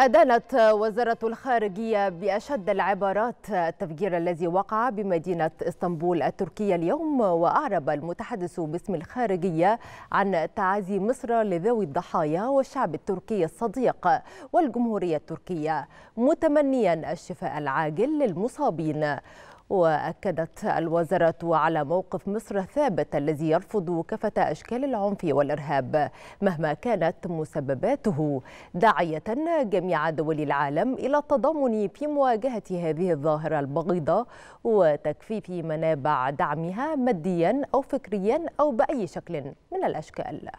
أدانت وزارة الخارجية بأشد العبارات التفجير الذي وقع بمدينة إسطنبول التركية اليوم، وأعرب المتحدث باسم الخارجية عن تعازي مصر لذوي الضحايا والشعب التركي الصديق والجمهورية التركية، متمنيا الشفاء العاجل للمصابين. وأكدت الوزارة على موقف مصر الثابت الذي يرفض كافة أشكال العنف والإرهاب مهما كانت مسبباته، داعية جميع دول العالم إلى التضامن في مواجهة هذه الظاهرة البغيضة وتكثيف منابع دعمها ماديا أو فكريا أو بأي شكل من الأشكال.